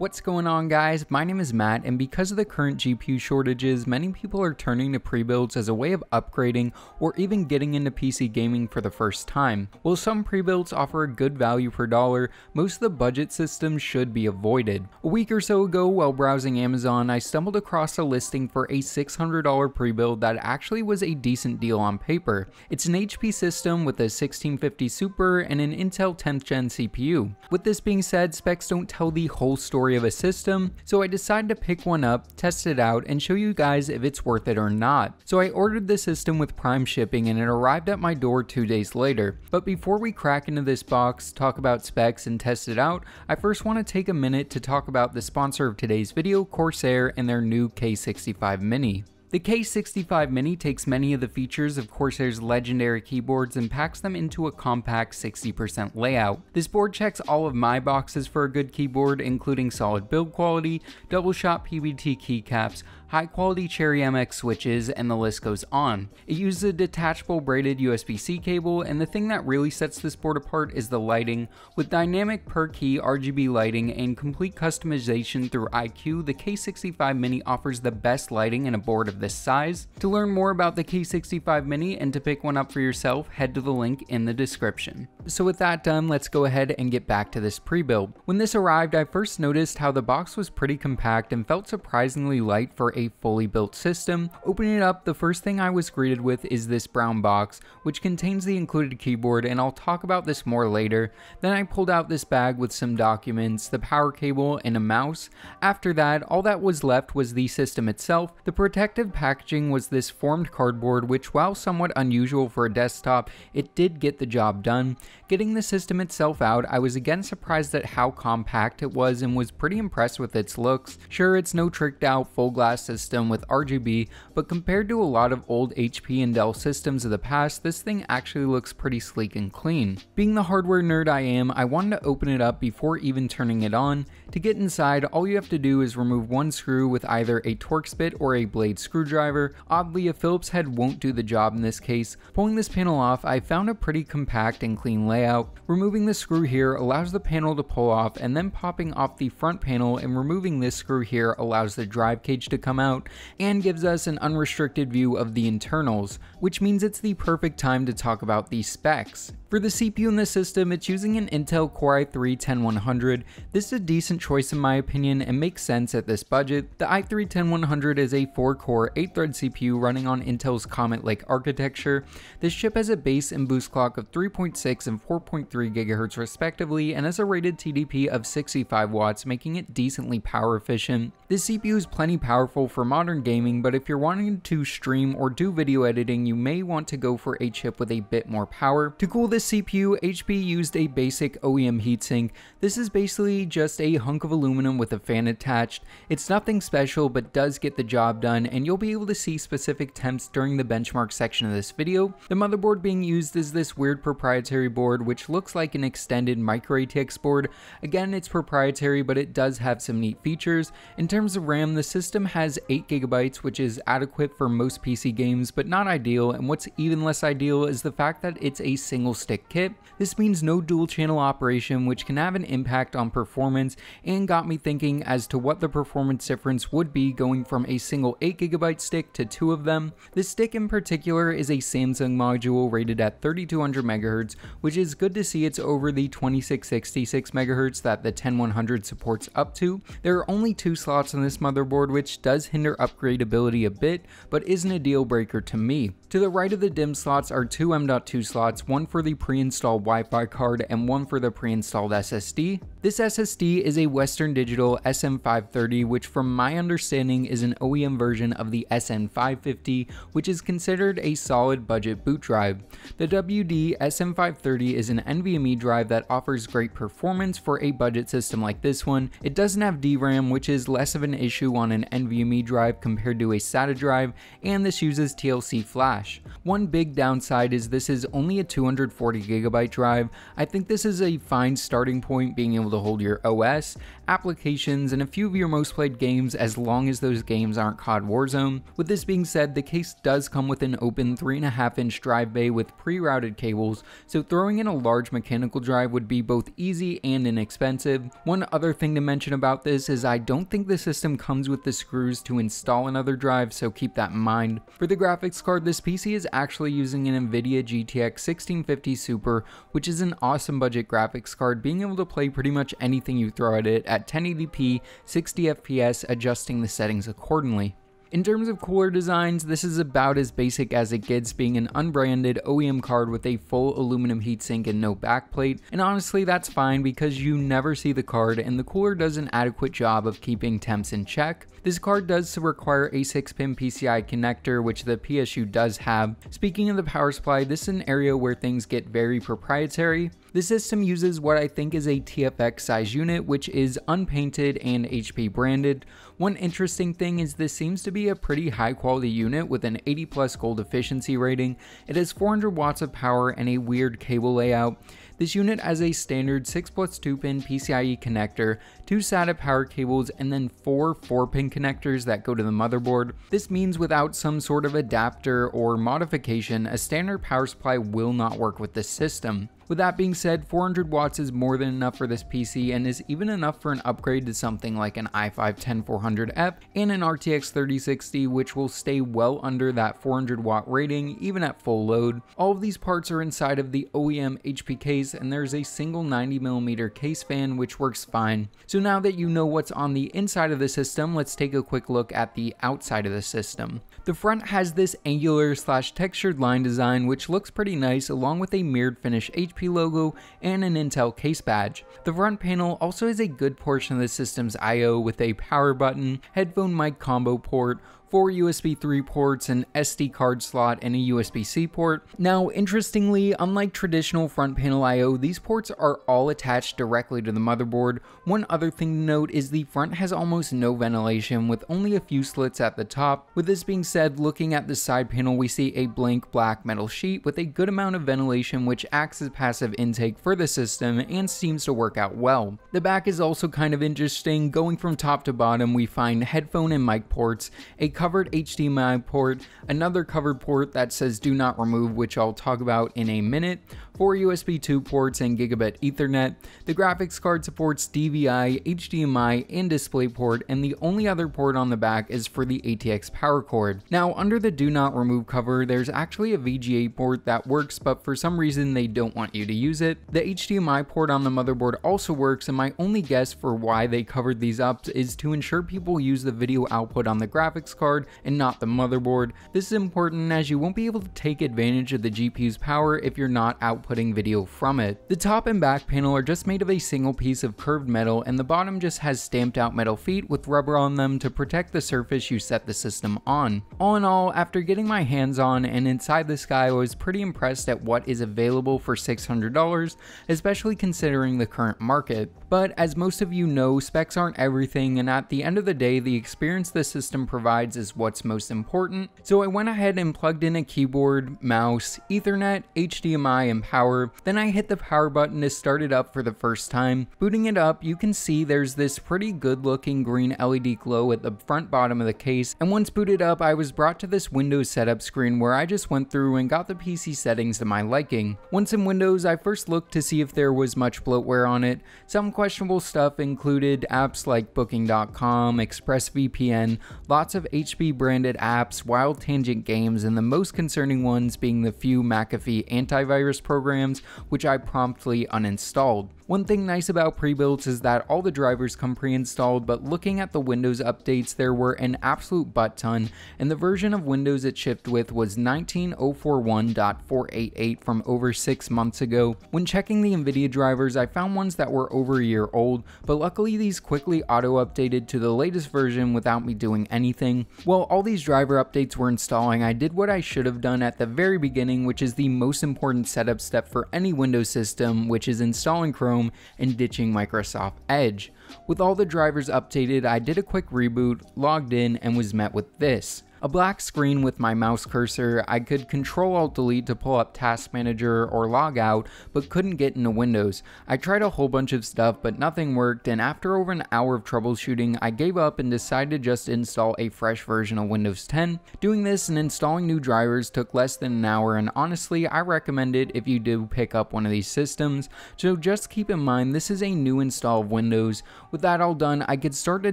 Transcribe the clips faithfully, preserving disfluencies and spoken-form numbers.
What's going on, guys? My name is Matt, and because of the current G P U shortages, many people are turning to pre-builds as a way of upgrading or even getting into P C gaming for the first time. While some pre-builds offer a good value per dollar, most of the budget systems should be avoided. A week or so ago, while browsing Amazon, I stumbled across a listing for a six hundred dollar pre-build that actually was a decent deal on paper. It's an H P system with a sixteen fifty Super and an Intel tenth gen C P U. With this being said, specs don't tell the whole story of a system, so I decided to pick one up, test it out, and show you guys if it's worth it or not. So I ordered the system with Prime shipping and it arrived at my door two days later. But before we crack into this box, talk about specs, and test it out, I first want to take a minute to talk about the sponsor of today's video, Corsair, and their new K sixty-five Mini. The K sixty-five Mini takes many of the features of Corsair's legendary keyboards and packs them into a compact sixty percent layout. This board checks all of my boxes for a good keyboard, including solid build quality, double shot P B T keycaps, high quality Cherry M X switches, and the list goes on. It uses a detachable braided U S B C cable, and the thing that really sets this board apart is the lighting. With dynamic per key R G B lighting and complete customization through I Q, the K sixty-five Mini offers the best lighting in a board of this size. To learn more about the K sixty-five Mini and to pick one up for yourself, head to the link in the description. So with that done, let's go ahead and get back to this pre-build. When this arrived, I first noticed how the box was pretty compact and felt surprisingly light for a fully built system. Opening it up, the first thing I was greeted with is this brown box, which contains the included keyboard, and I'll talk about this more later. Then I pulled out this bag with some documents, the power cable, and a mouse. After that, all that was left was the system itself. The protective packaging was this formed cardboard, which, while somewhat unusual for a desktop, it did get the job done. Getting the system itself out, I was again surprised at how compact it was and was pretty impressed with its looks. Sure, it's no tricked out full glass system with R G B, but compared to a lot of old H P and Dell systems of the past, this thing actually looks pretty sleek and clean. Being the hardware nerd I am, I wanted to open it up before even turning it on. To get inside, all you have to do is remove one screw with either a Torx bit or a blade screw Screwdriver. Oddly, a Phillips head won't do the job in this case. Pulling this panel off, I found a pretty compact and clean layout. Removing the screw here allows the panel to pull off, and then popping off the front panel and removing this screw here allows the drive cage to come out and gives us an unrestricted view of the internals, which means it's the perfect time to talk about the specs. For the C P U in this system, it's using an Intel Core i three ten one hundred. This is a decent choice in my opinion and makes sense at this budget. The i three ten one hundred is a four core, eight thread C P U running on Intel's Comet Lake architecture. This chip has a base and boost clock of three point six and four point three gigahertz respectively, and has a rated T D P of sixty-five watts, making it decently power efficient. This C P U is plenty powerful for modern gaming, but if you're wanting to stream or do video editing, you may want to go for a chip with a bit more power. To cool this C P U, H P used a basic O E M heatsink. This is basically just a hunk of aluminum with a fan attached. It's nothing special, but does get the job done, and you'll be able to see specific temps during the benchmark section of this video. The motherboard being used is this weird proprietary board, which looks like an extended micro A T X board. Again, it's proprietary, but it does have some neat features. In terms of RAM, the system has eight gigabytes, which is adequate for most P C games, but not ideal, and what's even less ideal is the fact that it's a single stick kit. This means no dual channel operation, which can have an impact on performance, and got me thinking as to what the performance difference would be going from a single eight gigabyte stick to two of them. This stick in particular is a Samsung module rated at thirty-two hundred megahertz, which is good to see it's over the twenty-six sixty-six megahertz that the ten one hundred supports up to. There are only two slots on this motherboard, which does hinder upgradability a bit, but isn't a deal breaker to me. To the right of the DIMM slots are two M dot two slots, one for the pre-installed Wi-Fi card and one for the pre-installed S S D. This S S D is a Western Digital S N five thirty, which from my understanding is an O E M version of the S N five fifty, which is considered a solid budget boot drive. The W D S N five thirty is an NVMe drive that offers great performance for a budget system like this one. It doesn't have D RAM, which is less of an issue on an NVMe drive compared to a SATA drive, and this uses T L C flash. One big downside is this is only a two hundred forty gigabyte drive. I think this is a fine starting point, being able to hold your O S. applications, and a few of your most played games as long as those games aren't C O D Warzone. With this being said, the case does come with an open three point five inch drive bay with pre-routed cables, so throwing in a large mechanical drive would be both easy and inexpensive. One other thing to mention about this is I don't think the system comes with the screws to install another drive, so keep that in mind. For the graphics card, this P C is actually using an NVIDIA G T X sixteen fifty Super, which is an awesome budget graphics card, being able to play pretty much anything you throw at it at ten eighty p, sixty F P S, adjusting the settings accordingly. In terms of cooler designs, this is about as basic as it gets, being an unbranded O E M card with a full aluminum heatsink and no backplate, and honestly that's fine because you never see the card and the cooler does an adequate job of keeping temps in check. This card does require a six pin P C I connector, which the P S U does have. Speaking of the power supply, this is an area where things get very proprietary. The system uses what I think is a T F X size unit, which is unpainted and H P branded. One interesting thing is this seems to be a pretty high quality unit with an eighty plus gold efficiency rating. It has four hundred watts of power and a weird cable layout. This unit has a standard six plus two pin PCIe connector, two SATA power cables, and then four four pin connectors that go to the motherboard. This means without some sort of adapter or modification, a standard power supply will not work with this system. With that being said, four hundred watts is more than enough for this P C and is even enough for an upgrade to something like an i five ten four hundred F and an R T X thirty sixty, which will stay well under that four hundred watt rating even at full load. All of these parts are inside of the O E M H P case, and there's a single ninety millimeter case fan which works fine. So now that you know what's on the inside of the system, let's take a quick look at the outside of the system. The front has this angular slash textured line design which looks pretty nice, along with a mirrored finish H P logo and an Intel case badge. The front panel also has a good portion of the system's I O with a power button, headphone mic combo port, four U S B three ports, an S D card slot, and a U S B C port. Now, interestingly, unlike traditional front panel I O, these ports are all attached directly to the motherboard. One other thing to note is the front has almost no ventilation with only a few slits at the top. With this being said, looking at the side panel, we see a blank black metal sheet with a good amount of ventilation which acts as passive intake for the system and seems to work out well. The back is also kind of interesting. Going from top to bottom, we find headphone and mic ports, a covered H D M I port, another covered port that says do not remove, which I'll talk about in a minute, four U S B two ports, and gigabit Ethernet. The graphics card supports D V I, H D M I, and DisplayPort, and the only other port on the back is for the A T X power cord. Now, under the do not remove cover, there's actually a V G A port that works, but for some reason they don't want you to use it. The H D M I port on the motherboard also works, and my only guess for why they covered these up is to ensure people use the video output on the graphics card and not the motherboard. This is important as you won't be able to take advantage of the G P U's power if you're not outputting video from it. The top and back panel are just made of a single piece of curved metal, and the bottom just has stamped out metal feet with rubber on them to protect the surface you set the system on. All in all, after getting my hands on and inside this guy, I was pretty impressed at what is available for six hundred dollars, especially considering the current market. But as most of you know, specs aren't everything, and at the end of the day, the experience this system provides is what's most important. So I went ahead and plugged in a keyboard, mouse, Ethernet, H D M I, and power. Then I hit the power button to start it up for the first time. Booting it up, you can see there's this pretty good looking green L E D glow at the front bottom of the case, and once booted up, I was brought to this Windows setup screen where I just went through and got the P C settings to my liking. Once in Windows, I first looked to see if there was much bloatware on it. Some questionable stuff included apps like Booking dot com, ExpressVPN, lots of H P branded apps, Wild Tangent games, and the most concerning ones being the few McAfee antivirus programs, which I promptly uninstalled. One thing nice about pre-builds is that all the drivers come pre-installed, but looking at the Windows updates, there were an absolute butt ton, and the version of Windows it shipped with was nineteen oh four one point four eight eight from over six months ago. When checking the NVIDIA drivers, I found ones that were over a year old, but luckily these quickly auto-updated to the latest version without me doing anything. While all these driver updates were installing, I did what I should have done at the very beginning, which is the most important setup step for any Windows system, which is installing Chrome and ditching Microsoft Edge. With all the drivers updated, I did a quick reboot, logged in, and was met with this. A black screen with my mouse cursor, I could Control Alt Delete to pull up Task Manager or log out, but couldn't get into Windows. I tried a whole bunch of stuff, but nothing worked, and after over an hour of troubleshooting, I gave up and decided to just install a fresh version of Windows ten. Doing this and installing new drivers took less than an hour, and honestly, I recommend it if you do pick up one of these systems, so just keep in mind this is a new install of Windows. With that all done, I could start to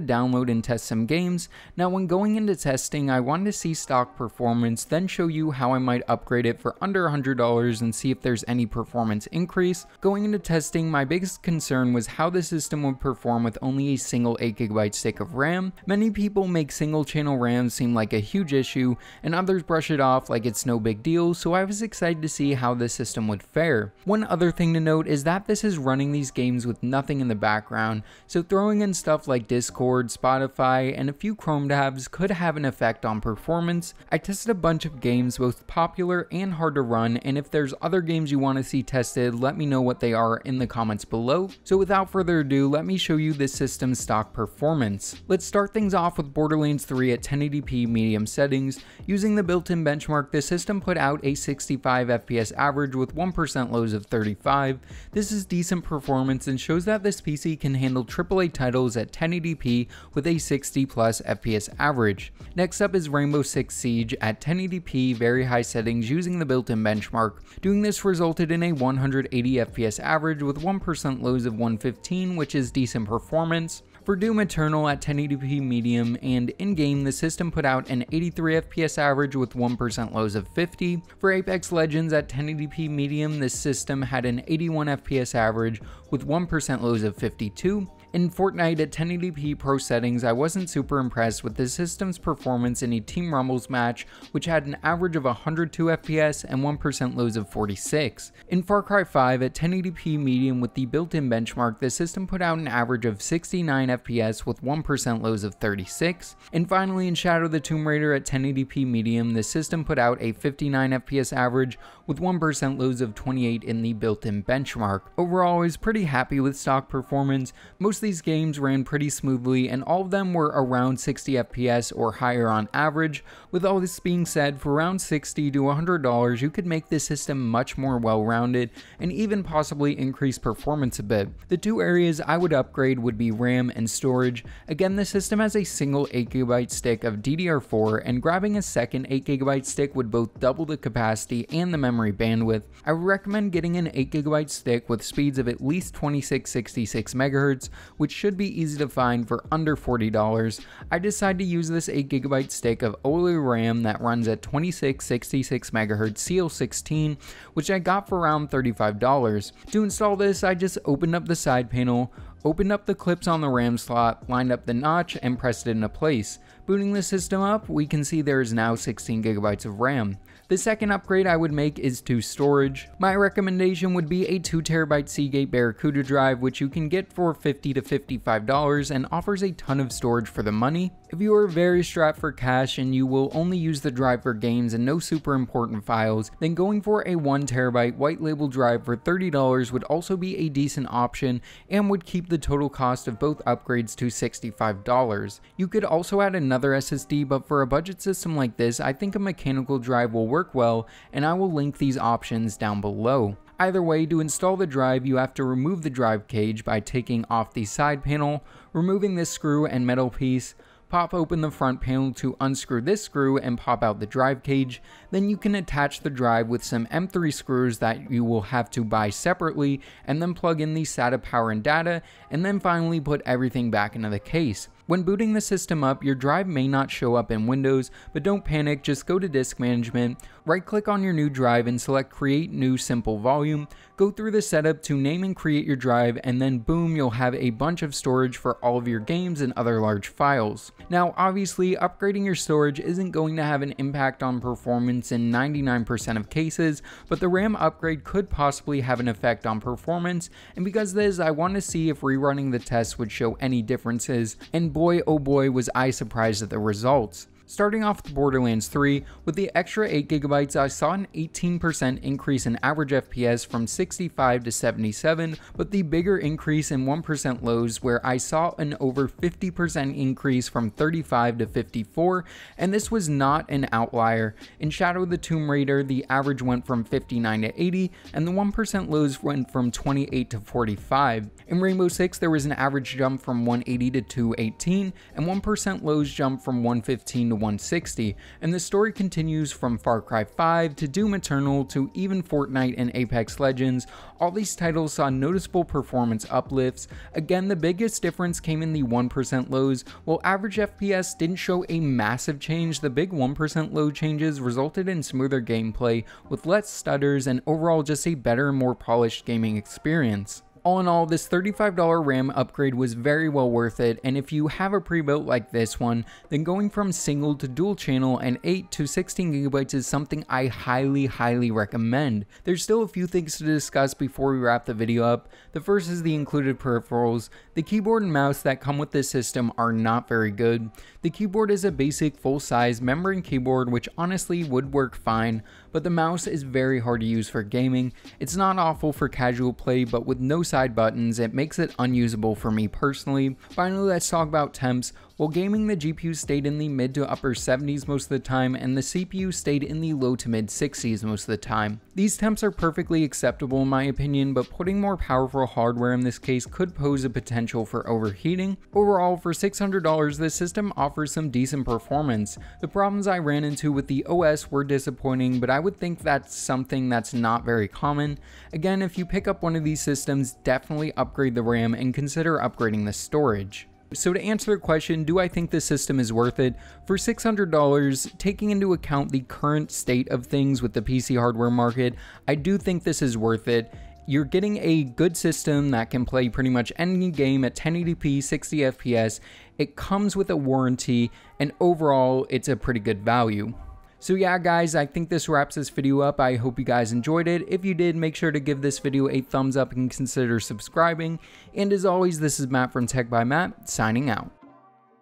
download and test some games. Now, when going into testing, I wanted to see stock performance, then show you how I might upgrade it for under one hundred dollars and see if there's any performance increase. Going into testing, my biggest concern was how the system would perform with only a single eight gigabyte stick of RAM. Many people make single channel RAM seem like a huge issue, and others brush it off like it's no big deal, so I was excited to see how this system would fare. One other thing to note is that this is running these games with nothing in the background, so throwing in stuff like Discord, Spotify, and a few Chrome tabs could have an effect on performance. I tested a bunch of games, both popular and hard to run, and if there's other games you want to see tested, let me know what they are in the comments below. So without further ado, let me show you this system's stock performance. Let's start things off with Borderlands three at ten eighty p medium settings. Using the built-in benchmark, the system put out a sixty-five F P S average with one percent lows of thirty-five. This is decent performance and shows that this P C can handle triple A titles at ten eighty p with a sixty plus F P S average. Next up is Rainbow Six Siege at ten eighty p very high settings using the built-in benchmark. Doing this resulted in a one hundred eighty F P S average with one percent lows of one fifteen, which is decent performance. For Doom Eternal at ten eighty p medium and in-game, the system put out an eighty-three F P S average with one percent lows of fifty. For Apex Legends at ten eighty p medium, this system had an eighty-one F P S average with one percent lows of fifty-two. In Fortnite at ten eighty p pro settings, I wasn't super impressed with the system's performance in a Team Rumbles match, which had an average of one hundred two F P S and one percent lows of forty-six. In Far Cry five at ten eighty p medium with the built-in benchmark, the system put out an average of sixty-nine F P S with one percent lows of thirty-six. And finally, in Shadow the Tomb Raider at ten eighty p medium, the system put out a fifty-nine F P S average with one percent lows of twenty-eight in the built-in benchmark. Overall, I was pretty happy with stock performance. Most these games ran pretty smoothly, and all of them were around sixty F P S or higher on average. With all this being said, for around sixty to one hundred dollars, you could make this system much more well-rounded and even possibly increase performance a bit. The two areas I would upgrade would be RAM and storage. Again, the system has a single eight gigabyte stick of D D R four, and grabbing a second eight gigabyte stick would both double the capacity and the memory bandwidth. I would recommend getting an eight gigabyte stick with speeds of at least twenty-six sixty-six megahertz, which should be easy to find for under forty dollars. I decided to use this eight gigabyte stick of O L E D RAM that runs at twenty-six sixty-six megahertz C L sixteen, which I got for around thirty-five dollars. To install this, I just opened up the side panel, opened up the clips on the RAM slot, lined up the notch, and pressed it into place. Booting the system up, we can see there is now sixteen gigabytes of RAM. The second upgrade I would make is to storage. My recommendation would be a two terabyte Seagate Barracuda drive, which you can get for fifty to fifty-five dollars and offers a ton of storage for the money. If you are very strapped for cash and you will only use the drive for games and no super important files, then going for a one terabyte white label drive for thirty dollars would also be a decent option and would keep the total cost of both upgrades to sixty-five dollars. You could also add another S S D, but for a budget system like this, I think a mechanical drive will work well, and I will link these options down below. Either way, to install the drive, you have to remove the drive cage by taking off the side panel, removing this screw and metal piece, pop open the front panel to unscrew this screw and pop out the drive cage. Then you can attach the drive with some M three screws that you will have to buy separately, and then plug in the SATA power and data, and then finally put everything back into the case. When booting the system up, your drive may not show up in Windows, but don't panic, just go to Disk Management, right-click on your new drive and select Create New Simple Volume, go through the setup to name and create your drive, and then boom, you'll have a bunch of storage for all of your games and other large files. Now, obviously, upgrading your storage isn't going to have an impact on performance in ninety-nine percent of cases, but the RAM upgrade could possibly have an effect on performance, and because of this, I want to see if rerunning the test would show any differences, and boy oh boy was I surprised at the results. Starting off with Borderlands three, with the extra eight gigabytes, I saw an eighteen percent increase in average F P S from sixty-five to seventy-seven, but the bigger increase in one percent lows where I saw an over fifty percent increase from thirty-five to fifty-four, and this was not an outlier. In Shadow of the Tomb Raider, the average went from fifty-nine to eighty, and the one percent lows went from twenty-eight to forty-five. In Rainbow Six, there was an average jump from one eighty to two eighteen, and one percent lows jumped from one fifteen to one sixty, and the story continues from Far Cry five to Doom Eternal to even Fortnite and Apex Legends. All these titles saw noticeable performance uplifts. Again, the biggest difference came in the one percent lows. While average F P S didn't show a massive change, the big one percent low changes resulted in smoother gameplay with less stutters and overall just a better and more polished gaming experience. All in all, this thirty-five dollar RAM upgrade was very well worth it, and if you have a pre-built like this one, then going from single to dual channel and eight to sixteen gigabytes is something I highly, highly recommend. There's still a few things to discuss before we wrap the video up. The first is the included peripherals. The keyboard and mouse that come with this system are not very good. The keyboard is a basic full-size membrane keyboard, which honestly would work fine, but the mouse is very hard to use for gaming. It's not awful for casual play, but with no side Side buttons, it makes it unusable for me personally. Finally, let's talk about temps. While gaming, the G P U stayed in the mid to upper seventies most of the time, and the C P U stayed in the low to mid sixties most of the time. These temps are perfectly acceptable in my opinion, but putting more powerful hardware in this case could pose a potential for overheating. Overall, for six hundred dollars, this system offers some decent performance. The problems I ran into with the O S were disappointing, but I would think that's something that's not very common. Again, if you pick up one of these systems, definitely upgrade the RAM and consider upgrading the storage. So to answer the question, do I think this system is worth it? For six hundred dollars, taking into account the current state of things with the P C hardware market, I do think this is worth it. You're getting a good system that can play pretty much any game at ten eighty p, sixty F P S. It comes with a warranty, and overall, it's a pretty good value. So yeah guys, I think this wraps this video up. I hope you guys enjoyed it. If you did, make sure to give this video a thumbs up and consider subscribing. And as always, this is Matt from Tech by Matt, signing out.